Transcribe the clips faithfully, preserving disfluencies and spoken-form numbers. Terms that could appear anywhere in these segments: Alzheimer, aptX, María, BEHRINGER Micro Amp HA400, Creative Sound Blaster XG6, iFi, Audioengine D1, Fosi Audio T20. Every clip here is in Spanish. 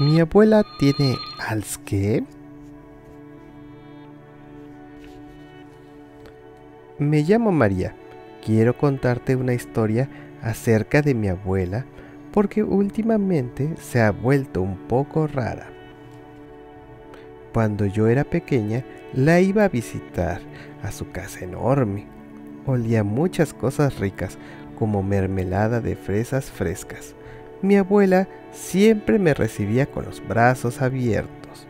¿Mi abuela tiene Alzheimer? Me llamo María. Quiero contarte una historia acerca de mi abuela porque últimamente se ha vuelto un poco rara. Cuando yo era pequeña, la iba a visitar a su casa enorme. Olía muchas cosas ricas, como mermelada de fresas frescas. Mi abuela siempre me recibía con los brazos abiertos.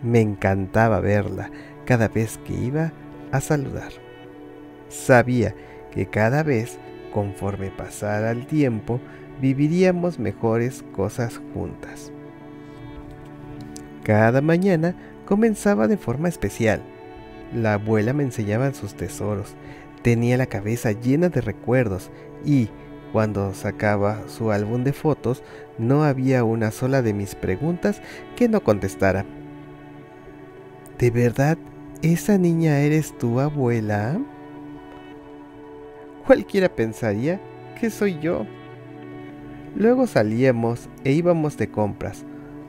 Me encantaba verla cada vez que iba a saludar. Sabía que cada vez, conforme pasara el tiempo, viviríamos mejores cosas juntas. Cada mañana comenzaba de forma especial. La abuela me enseñaba sus tesoros. Tenía la cabeza llena de recuerdos y, cuando sacaba su álbum de fotos, no había una sola de mis preguntas que no contestara. ¿De verdad esa niña eres tu abuela? Cualquiera pensaría que soy yo. Luego salíamos e íbamos de compras.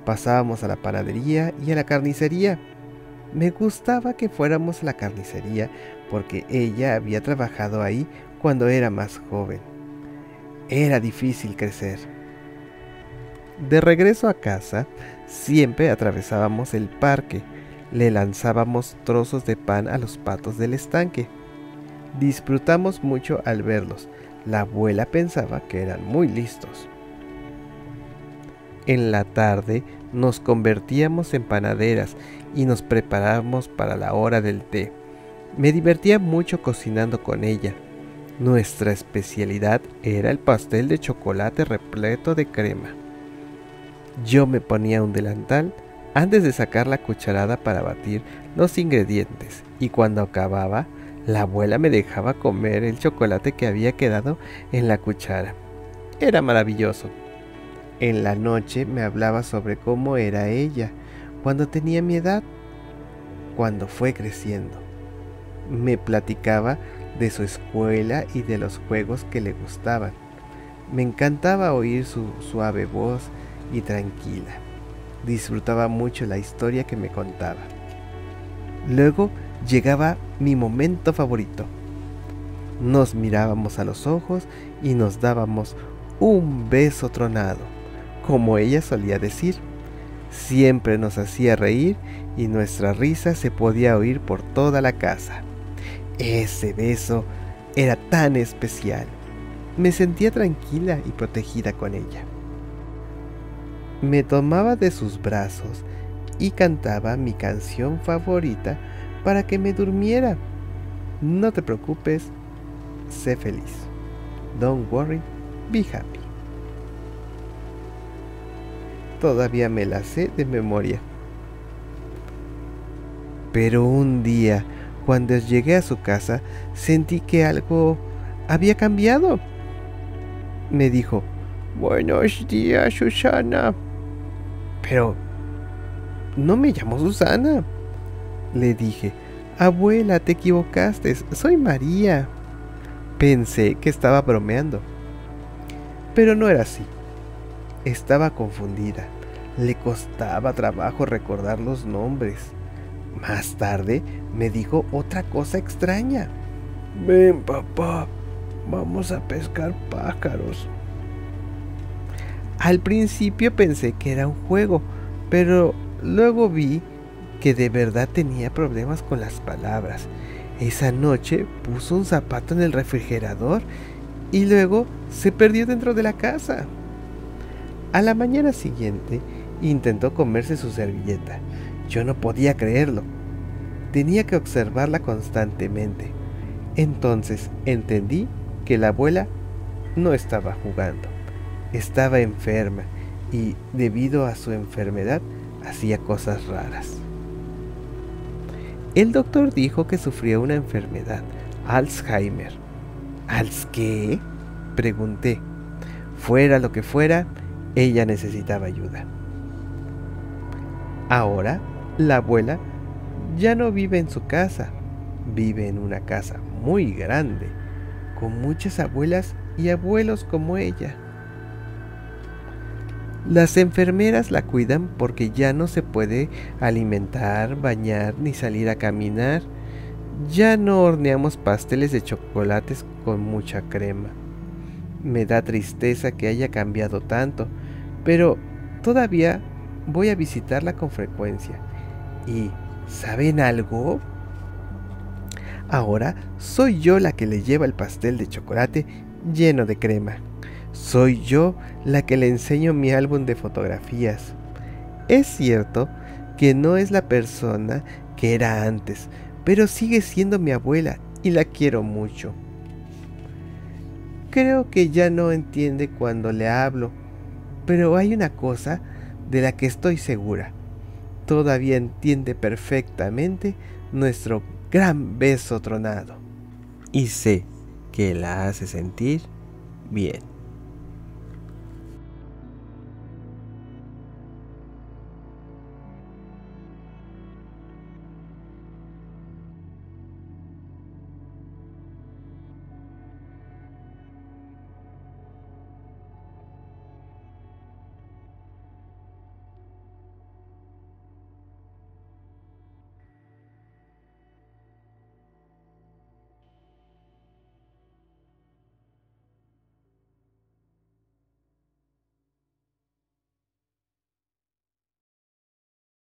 Pasábamos a la panadería y a la carnicería. Me gustaba que fuéramos a la carnicería porque ella había trabajado ahí cuando era más joven. Era difícil crecer. De regreso a casa, siempre atravesábamos el parque. Le lanzábamos trozos de pan a los patos del estanque. Disfrutamos mucho al verlos. La abuela pensaba que eran muy listos. En la tarde nos convertíamos en panaderas y nos preparábamos para la hora del té. Me divertía mucho cocinando con ella. Nuestra especialidad era el pastel de chocolate repleto de crema. Yo me ponía un delantal antes de sacar la cucharada para batir los ingredientes y cuando acababa, la abuela me dejaba comer el chocolate que había quedado en la cuchara. Era maravilloso. En la noche me hablaba sobre cómo era ella cuando tenía mi edad, cuando fue creciendo. Me platicaba de su escuela y de los juegos que le gustaban. Me encantaba oír su suave voz y tranquila. Disfrutaba mucho la historia que me contaba. Luego llegaba mi momento favorito. Nos mirábamos a los ojos y nos dábamos un beso tronado, como ella solía decir. Siempre nos hacía reír y nuestra risa se podía oír por toda la casa. Ese beso era tan especial. Me sentía tranquila y protegida con ella. Me tomaba de sus brazos y cantaba mi canción favorita para que me durmiera. No te preocupes, sé feliz. Don't worry, be happy. Todavía me la sé de memoria. Pero un día, cuando llegué a su casa, sentí que algo había cambiado. Me dijo: buenos días, Susana. Pero no me llamó Susana. Le dije: abuela, te equivocaste, soy María. Pensé que estaba bromeando, pero no era así. Estaba confundida. Le costaba trabajo recordar los nombres. Más tarde me dijo otra cosa extraña. Ven, papá, vamos a pescar pájaros. Al principio pensé que era un juego, pero luego vi que de verdad tenía problemas con las palabras. Esa noche puso un zapato en el refrigerador y luego se perdió dentro de la casa. A la mañana siguiente intentó comerse su servilleta. Yo no podía creerlo. Tenía que observarla constantemente. Entonces entendí que la abuela no estaba jugando. Estaba enferma y, debido a su enfermedad, hacía cosas raras. El doctor dijo que sufría una enfermedad, Alzheimer. ¿Alz qué? Pregunté. Fuera lo que fuera, ella necesitaba ayuda. Ahora, la abuela ya no vive en su casa. Vive en una casa muy grande, con muchas abuelas y abuelos como ella. Las enfermeras la cuidan porque ya no se puede alimentar, bañar ni salir a caminar. Ya no horneamos pasteles de chocolates con mucha crema. Me da tristeza que haya cambiado tanto, pero todavía voy a visitarla con frecuencia. ¿Y saben algo? Ahora soy yo la que le lleva el pastel de chocolate lleno de crema. Soy yo la que le enseño mi álbum de fotografías. Es cierto que no es la persona que era antes, pero sigue siendo mi abuela y la quiero mucho. Creo que ya no entiende cuando le hablo, pero hay una cosa de la que estoy segura. Todavía entiende perfectamente nuestro gran beso tronado. Y sé que la hace sentir bien.